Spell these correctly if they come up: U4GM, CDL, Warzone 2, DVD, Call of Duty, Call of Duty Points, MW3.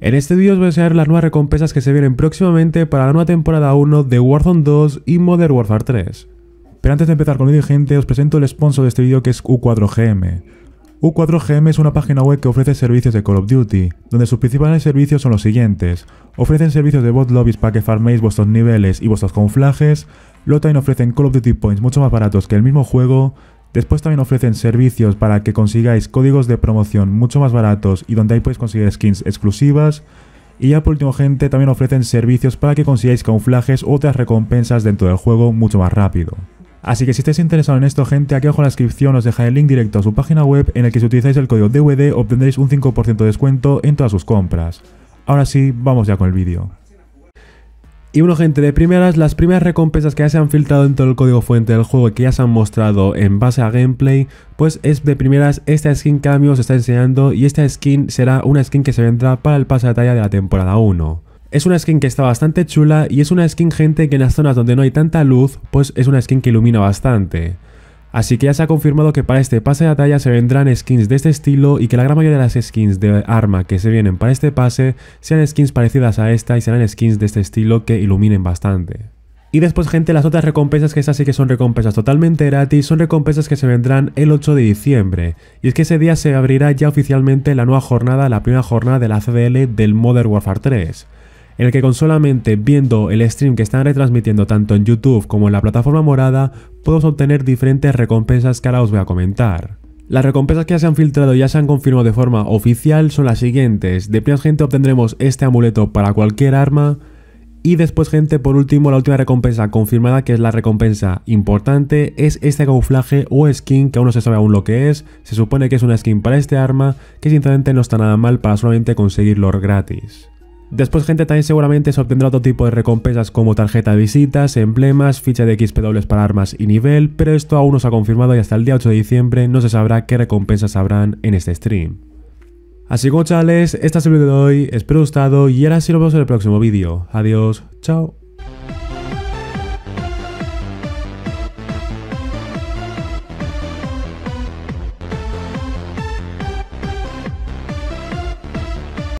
En este vídeo os voy a enseñar las nuevas recompensas que se vienen próximamente para la nueva temporada 1 de Warzone 2 y Modern Warfare 3. Pero antes de empezar con el vídeo, gente, os presento el sponsor de este vídeo, que es U4GM. U4GM es una página web que ofrece servicios de Call of Duty, donde sus principales servicios son los siguientes. Ofrecen servicios de bot lobbies para que farméis vuestros niveles y vuestros camuflajes. Luego también ofrecen Call of Duty Points mucho más baratos que el mismo juego. Después también ofrecen servicios para que consigáis códigos de promoción mucho más baratos y donde ahí podéis conseguir skins exclusivas. Y ya por último, gente, también ofrecen servicios para que consigáis camuflajes u otras recompensas dentro del juego mucho más rápido. Así que si estáis interesados en esto, gente, aquí abajo en la descripción os dejaré el link directo a su página web, en el que si utilizáis el código DVD obtendréis un 5% de descuento en todas sus compras. Ahora sí, vamos ya con el vídeo. Y bueno, gente, de primeras, las primeras recompensas que ya se han filtrado dentro del código fuente del juego y que ya se han mostrado en base a gameplay, pues es de primeras esta skin que os está enseñando, y esta skin será una skin que se vendrá para el pase de batalla de la temporada 1. Es una skin que está bastante chula y es una skin, gente, que en las zonas donde no hay tanta luz, pues es una skin que ilumina bastante. Así que ya se ha confirmado que para este pase de batalla se vendrán skins de este estilo y que la gran mayoría de las skins de arma que se vienen para este pase sean skins parecidas a esta y serán skins de este estilo que iluminen bastante. Y después, gente, las otras recompensas, que estas sí que son recompensas totalmente gratis, son recompensas que se vendrán el 8 de diciembre. Y es que ese día se abrirá ya oficialmente la nueva jornada, la primera jornada de la CDL del Modern Warfare 3. En el que con solamente viendo el stream que están retransmitiendo tanto en YouTube como en la plataforma morada, podemos obtener diferentes recompensas que ahora os voy a comentar. Las recompensas que ya se han filtrado y ya se han confirmado de forma oficial son las siguientes. De primera, gente, obtendremos este amuleto para cualquier arma. Y después, gente, por último, la última recompensa confirmada, que es la recompensa importante, es este camuflaje o skin que aún no se sabe aún lo que es. Se supone que es una skin para este arma, que sinceramente no está nada mal para solamente conseguirlo gratis. Después, gente, también seguramente se obtendrá otro tipo de recompensas como tarjeta de visitas, emblemas, ficha de XP dobles para armas y nivel, pero esto aún no se ha confirmado y hasta el día 8 de diciembre no se sabrá qué recompensas habrán en este stream. Así como, chavales, este es el vídeo de hoy, espero os haya gustado y ahora sí nos vemos en el próximo vídeo. Adiós, chao.